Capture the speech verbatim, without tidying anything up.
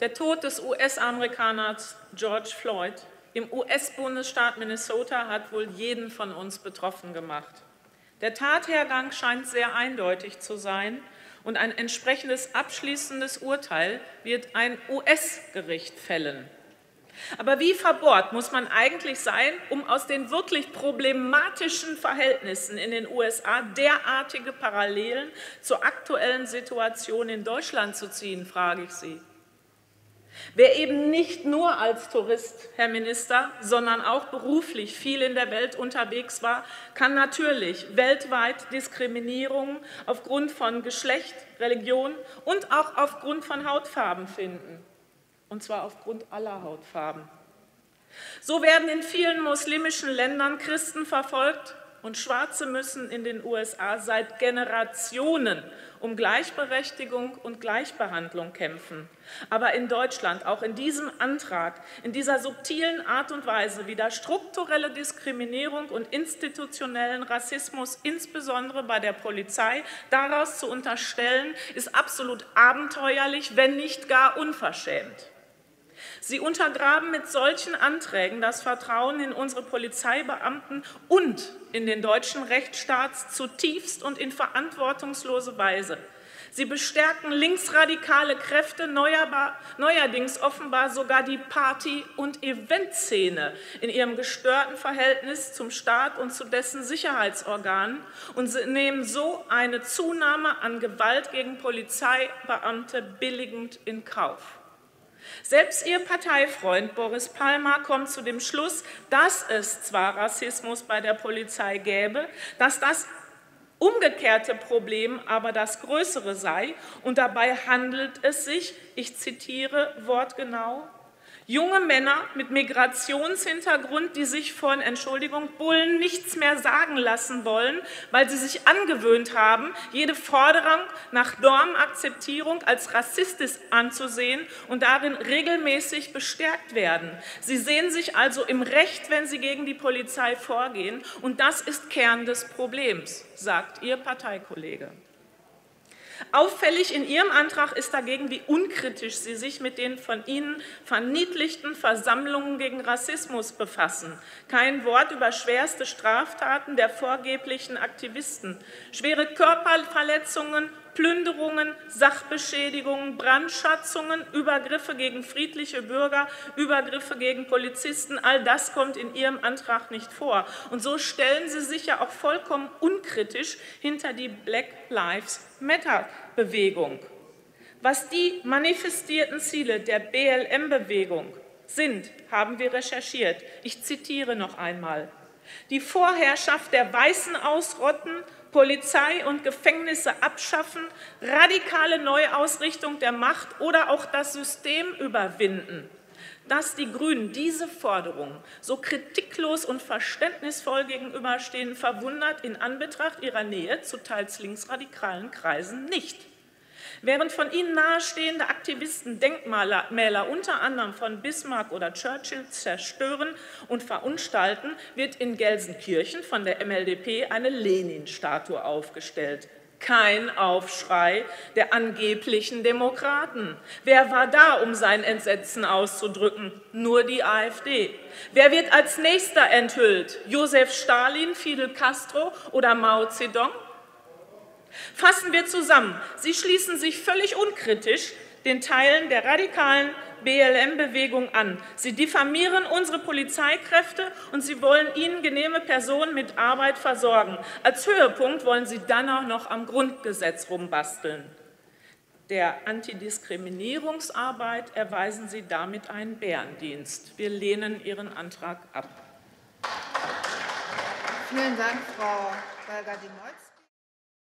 Der Tod des U S-Amerikaners George Floyd im U S-Bundesstaat Minnesota hat wohl jeden von uns betroffen gemacht. Der Tathergang scheint sehr eindeutig zu sein, und ein entsprechendes abschließendes Urteil wird ein U S-Gericht fällen. Aber wie verbohrt muss man eigentlich sein, um aus den wirklich problematischen Verhältnissen in den U S A derartige Parallelen zur aktuellen Situation in Deutschland zu ziehen, frage ich Sie. Wer eben nicht nur als Tourist, Herr Minister, sondern auch beruflich viel in der Welt unterwegs war, kann natürlich weltweit Diskriminierung aufgrund von Geschlecht, Religion und auch aufgrund von Hautfarben finden. Und zwar aufgrund aller Hautfarben. So werden in vielen muslimischen Ländern Christen verfolgt, und Schwarze müssen in den U S A seit Generationen um Gleichberechtigung und Gleichbehandlung kämpfen. Aber in Deutschland, auch in diesem Antrag, in dieser subtilen Art und Weise wieder strukturelle Diskriminierung und institutionellen Rassismus, insbesondere bei der Polizei, daraus zu unterstellen, ist absolut abenteuerlich, wenn nicht gar unverschämt. Sie untergraben mit solchen Anträgen das Vertrauen in unsere Polizeibeamten und in den deutschen Rechtsstaat zutiefst und in verantwortungslose Weise. Sie bestärken linksradikale Kräfte, neuerdings offenbar sogar die Party- und Eventszene in ihrem gestörten Verhältnis zum Staat und zu dessen Sicherheitsorganen, und sie nehmen so eine Zunahme an Gewalt gegen Polizeibeamte billigend in Kauf. Selbst Ihr Parteifreund Boris Palmer kommt zu dem Schluss, dass es zwar Rassismus bei der Polizei gäbe, dass das umgekehrte Problem aber das größere sei, und dabei handelt es sich, ich zitiere wortgenau, junge Männer mit Migrationshintergrund, die sich von, Entschuldigung, Bullen nichts mehr sagen lassen wollen, weil sie sich angewöhnt haben, jede Forderung nach Normakzeptierung als rassistisch anzusehen und darin regelmäßig bestärkt werden. Sie sehen sich also im Recht, wenn sie gegen die Polizei vorgehen, und das ist Kern des Problems, sagt Ihr Parteikollege. Auffällig in Ihrem Antrag ist dagegen, wie unkritisch Sie sich mit den von Ihnen verniedlichten Versammlungen gegen Rassismus befassen. Kein Wort über schwerste Straftaten der vorgeblichen Aktivisten, schwere Körperverletzungen, Plünderungen, Sachbeschädigungen, Brandschatzungen, Übergriffe gegen friedliche Bürger, Übergriffe gegen Polizisten, all das kommt in Ihrem Antrag nicht vor. Und so stellen Sie sich ja auch vollkommen unkritisch hinter die Black Lives Matter-Bewegung. Was die manifestierten Ziele der B L M-Bewegung sind, haben wir recherchiert. Ich zitiere noch einmal. Die Vorherrschaft der Weißen ausrotten, Polizei und Gefängnisse abschaffen, radikale Neuausrichtung der Macht oder auch das System überwinden. Dass die Grünen diese Forderungen so kritiklos und verständnisvoll gegenüberstehen, verwundert in Anbetracht ihrer Nähe zu teils linksradikalen Kreisen nicht. Während von ihnen nahestehende Aktivisten Denkmäler unter anderem von Bismarck oder Churchill zerstören und verunstalten, wird in Gelsenkirchen von der M L D P eine Lenin-Statue aufgestellt. Kein Aufschrei der angeblichen Demokraten. Wer war da, um sein Entsetzen auszudrücken? Nur die AfD. Wer wird als Nächster enthüllt? Josef Stalin, Fidel Castro oder Mao Zedong? Fassen wir zusammen. Sie schließen sich völlig unkritisch den Teilen der radikalen B L M-Bewegung an. Sie diffamieren unsere Polizeikräfte und sie wollen ihnen genehme Personen mit Arbeit versorgen. Als Höhepunkt wollen sie dann auch noch am Grundgesetz rumbasteln. Der Antidiskriminierungsarbeit erweisen sie damit einen Bärendienst. Wir lehnen Ihren Antrag ab. Vielen Dank, Frau Walger-Demolsky.